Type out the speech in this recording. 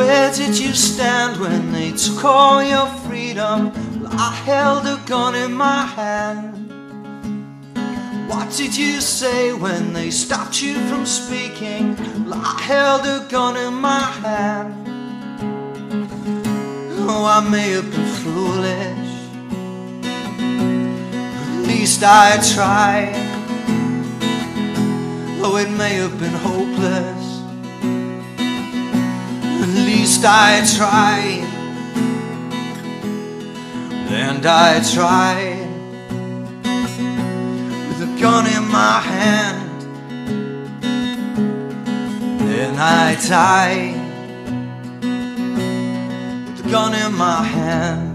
Where did you stand when they took all your freedom? Well, I held a gun in my hand. What did you say when they stopped you from speaking? Well, I held a gun in my hand. Oh, I may have been foolish, at least I tried. Though it may have been hopeless, at least I tried. And I tried with a gun in my hand. Then I died, gun in my hand.